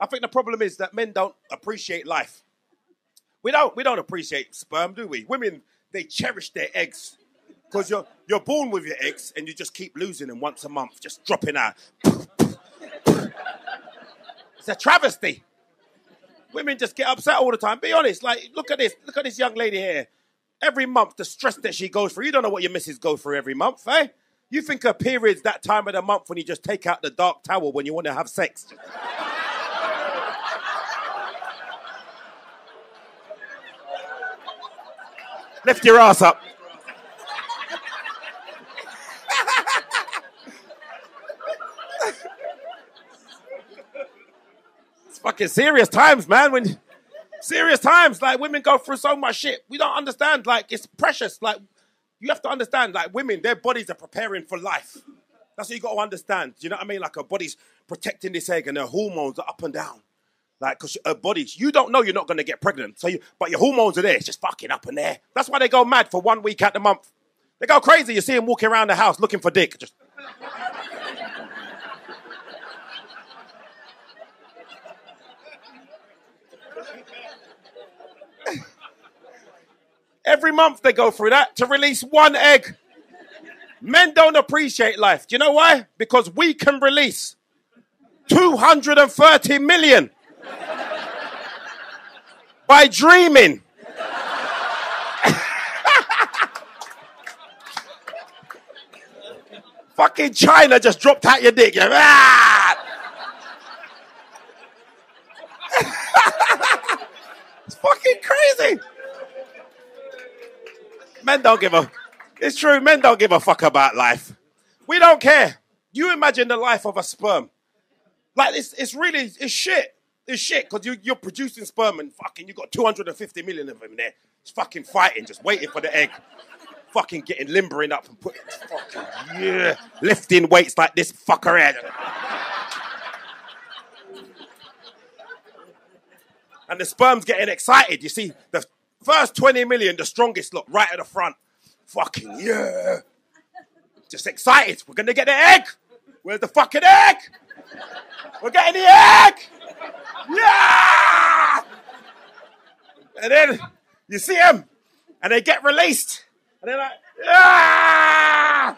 I think the problem is that men don't appreciate life. We don't appreciate sperm, do we? Women, they cherish their eggs. Because you're born with your eggs and you just keep losing them once a month, just dropping out. It's a travesty. Women just get upset all the time. Be honest, like, look at this young lady here. Every month, the stress that she goes through, you don't know what your missus goes through every month, eh? You think her period's that time of the month when you just take out the dark towel when you want to have sex. Lift your ass up. It's fucking serious times, man. Serious times. Like, women go through so much shit. We don't understand. Like, it's precious. Like, you have to understand, like, women, their bodies are preparing for life. That's what you got to understand. Do you know what I mean? Like, her body's protecting this egg and her hormones are up and down. Like, because her body, you don't know you're not going to get pregnant. But your hormones are there. It's just fucking up in there. That's why they go mad for 1 week out the month. They go crazy. You see them walking around the house looking for dick. Just... Every month they go through that to release one egg. Men don't appreciate life. Do you know why? Because we can release 230 million. By dreaming. Fucking China just dropped out your dick. It's fucking crazy. It's true, men don't give a fuck about life. We don't care. You imagine the life of a sperm. Like, it's shit. It's shit, because you're producing sperm and fucking you got 250 million of them there. It's fucking fighting, just waiting for the egg. Fucking getting limbering up and putting fucking, yeah. Lifting weights like this fucker head. And the sperm's getting excited. You see, the first 20 million, the strongest lot, right at the front. Fucking, yeah. Just excited. We're going to get the egg. Where's the fucking egg? We're getting the egg. Yeah! And then you see them and they get released and they're like, yeah!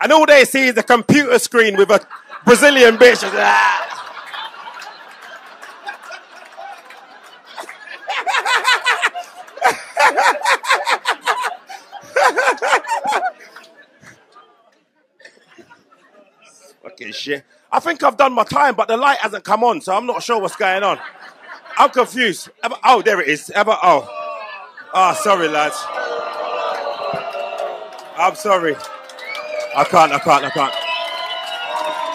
And all they see is a computer screen with a Brazilian bitch. Ah! Fucking shit. I think I've done my time, but the light hasn't come on, so I'm not sure what's going on. I'm confused. Oh, there it is. Oh, sorry, lads. I'm sorry. I can't.